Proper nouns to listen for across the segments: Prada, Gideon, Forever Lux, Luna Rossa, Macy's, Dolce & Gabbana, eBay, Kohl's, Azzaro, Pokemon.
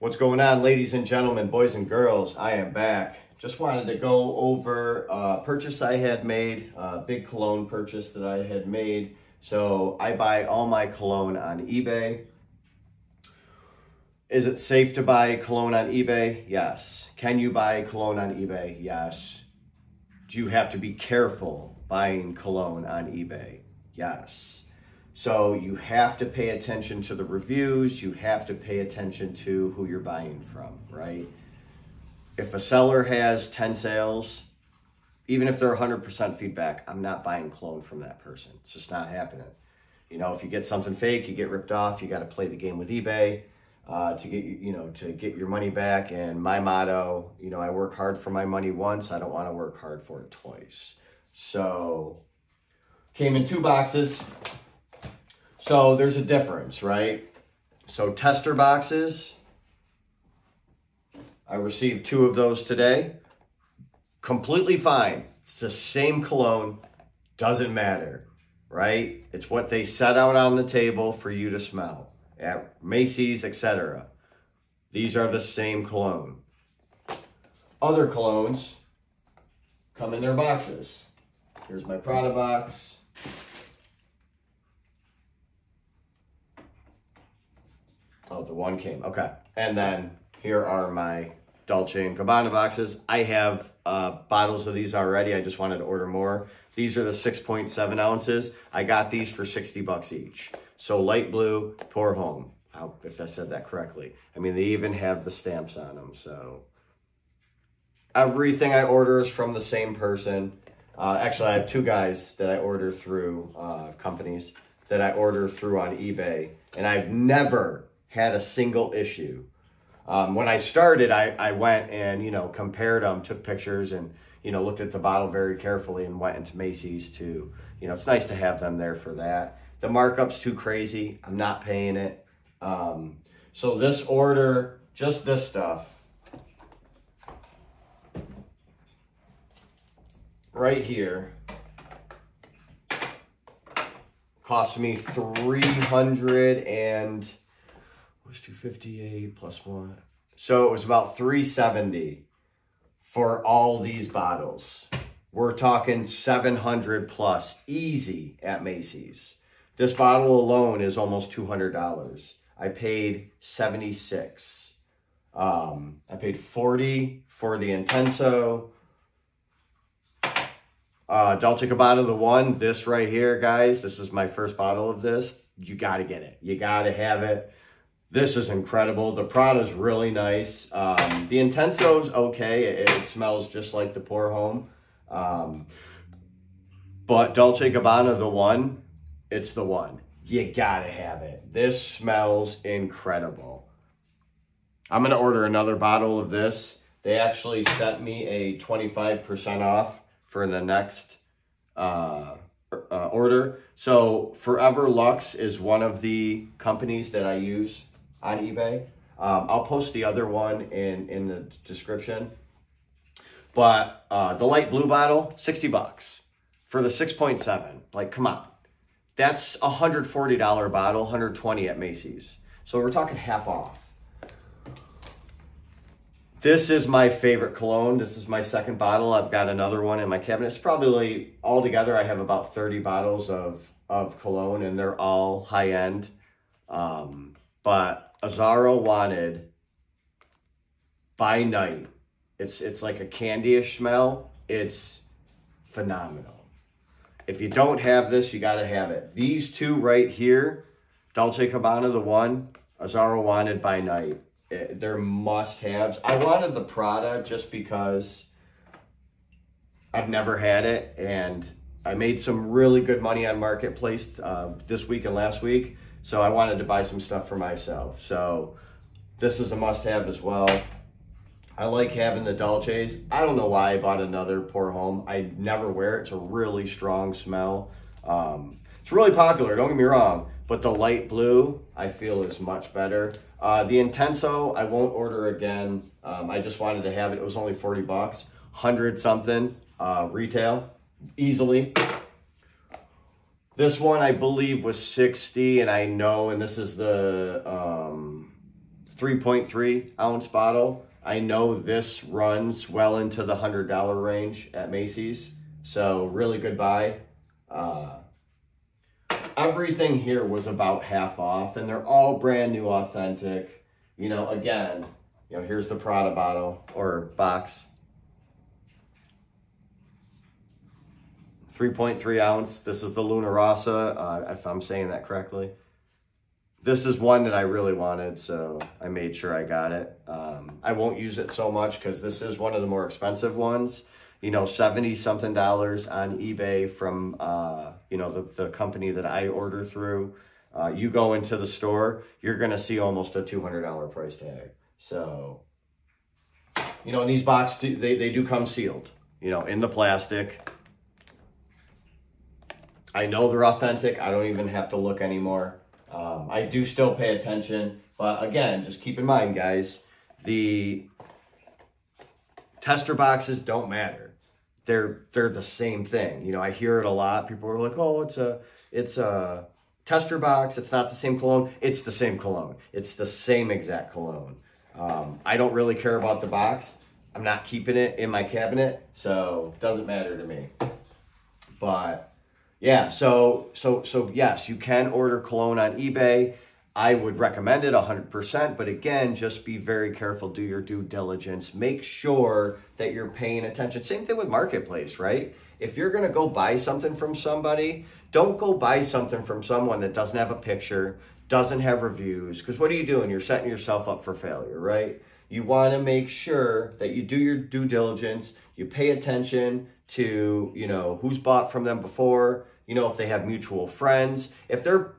What's going on, ladies and gentlemen, boys and girls? I am back. Just wanted to go over a purchase I had made, a big cologne purchase that I had made. So I buy all my cologne on eBay. Is it safe to buy cologne on eBay? Yes. Can you buy cologne on eBay? Yes. Do you have to be careful buying cologne on eBay? Yes. So you have to pay attention to the reviews. You have to pay attention to who you're buying from, right? If a seller has 10 sales, even if they're 100% feedback, I'm not buying cologne from that person. It's just not happening. You know, if you get something fake, you get ripped off. You got to play the game with eBay to get your money back. And my motto, you know, I work hard for my money once. I don't want to work hard for it twice. So came in two boxes. So there's a difference, right? So tester boxes, I received two of those today. Completely fine. It's the same cologne. Doesn't matter, right? It's what they set out on the table for you to smell at Macy's, etc. These are the same cologne. Other colognes come in their boxes. Here's my Prada box. Oh, the one came, okay. And then here are my Dolce & Gabbana boxes. I have bottles of these already. I just wanted to order more. These are the 6.7 ounces. I got these for 60 bucks each. So light blue, pour home, if I said that correctly. I mean, they even have the stamps on them, so. Everything I order is from the same person. Actually, I have two guys that I order through, companies that I order through on eBay, and I've never had a single issue. When I started, I went and, you know, compared them, took pictures and, you know, looked at the bottle very carefully and went into Macy's to, you know, it's nice to have them there for that. The markup's too crazy. I'm not paying it. So this order, just this stuff right here, cost me 300 and... It was 258 plus one. So it was about 370 for all these bottles. We're talking 700 plus easy at Macy's. This bottle alone is almost $200. I paid 76. I paid 40 for the Intenso. Dolce & Gabbana, the one, this right here, guys. This is my first bottle of this. You gotta get it. You gotta have it. This is incredible. The Prada's really nice. The Intenso's okay. It smells just like the Pour Home. But Dolce & Gabbana, the one, it's the one. You gotta have it. This smells incredible. I'm gonna order another bottle of this. They actually sent me a 25% off for the next order. So Forever Lux is one of the companies that I use on eBay. I'll post the other one in the description. But the light blue bottle, 60 bucks for the 6.7. Like, come on. That's a $140 bottle, 120 at Macy's. So we're talking half off. This is my favorite cologne. This is my second bottle. I've got another one in my cabinet. It's probably all together. I have about 30 bottles of cologne, and they're all high end. But Azzaro wanted By Night. It's like a candy-ish smell. It's phenomenal. If you don't have this, you got to have it. These two right here, Dolce & Gabbana, the one, Azzaro wanted By Night. They're must-haves. I wanted the Prada just because I've never had it, and I made some really good money on Marketplace this week and last week. So I wanted to buy some stuff for myself. So this is a must-have as well. I like having the Dolces. I don't know why I bought another Pour Home. I never wear it. It's a really strong smell. It's really popular, don't get me wrong, but the light blue I feel is much better. The Intenso, I won't order again. I just wanted to have it. It was only 40 bucks, 100 something retail, easily. This one, I believe, was 60, and I know, and this is the 3.3 ounce bottle. I know this runs well into the $100 range at Macy's, so really good buy. Everything here was about half off, and they're all brand new, authentic. You know, again, you know, here's the Prada bottle or box. 3.3 ounce. This is the Luna Rossa, if I'm saying that correctly. This is one that I really wanted, so I made sure I got it. I won't use it so much because this is one of the more expensive ones. You know, $70-something on eBay from, you know, the company that I order through. You go into the store, you're going to see almost a $200 price tag. So, you know, and these boxes, they do come sealed, you know, in the plastic. I know they're authentic. I don't even have to look anymore. I do still pay attention. But again, just keep in mind, guys, the tester boxes don't matter. They're the same thing. You know, I hear it a lot. People are like, oh, it's a tester box. It's not the same cologne. It's the same cologne. It's the same exact cologne. I don't really care about the box. I'm not keeping it in my cabinet, so it doesn't matter to me. But yeah, so yes, you can order cologne on eBay. I would recommend it 100%, but again, just be very careful. Do your due diligence. Make sure that you're paying attention. Same thing with Marketplace, right? If you're going to go buy something from somebody, don't go buy something from someone that doesn't have a picture, doesn't have reviews, because what are you doing? You're setting yourself up for failure, right? You want to make sure that you do your due diligence, you pay attention to, you know, who's bought from them before, you know, if they have mutual friends, if their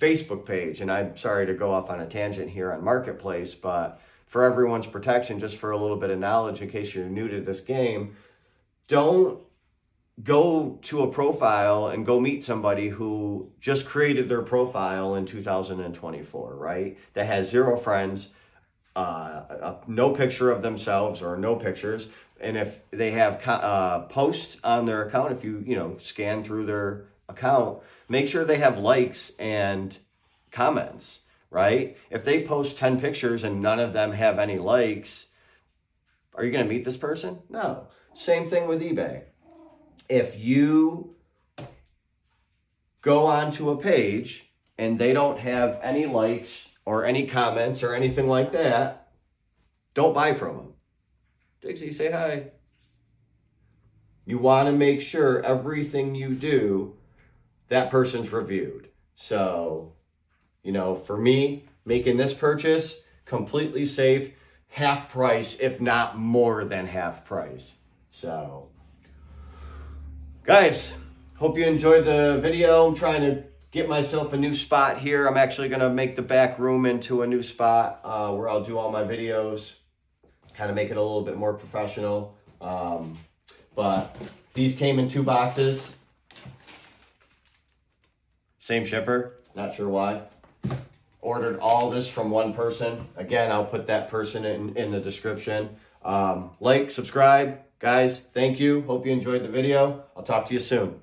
Facebook page, and I'm sorry to go off on a tangent here on Marketplace, but for everyone's protection, just for a little bit of knowledge in case you're new to this game, don't go to a profile and go meet somebody who just created their profile in 2024, right? That has zero friends, no picture of themselves or no pictures. And if they have posts on their account, if you know, scan through their account, make sure they have likes and comments, right? If they post 10 pictures and none of them have any likes, are you going to meet this person? No. Same thing with eBay. If you go onto a page and they don't have any likes or any comments or anything like that, don't buy from them. Dixie, say hi. You want to make sure everything you do, that person's reviewed. So, you know, for me, making this purchase, completely safe, half price, if not more than half price. So, guys, hope you enjoyed the video. I'm trying to get myself a new spot here. I'm actually going to make the back room into a new spot where I'll do all my videos. Kind of make it a little bit more professional. But these came in two boxes. Same shipper. Not sure why. Ordered all this from one person. Again, I'll put that person in the description. Like, subscribe. Guys, thank you. Hope you enjoyed the video. I'll talk to you soon.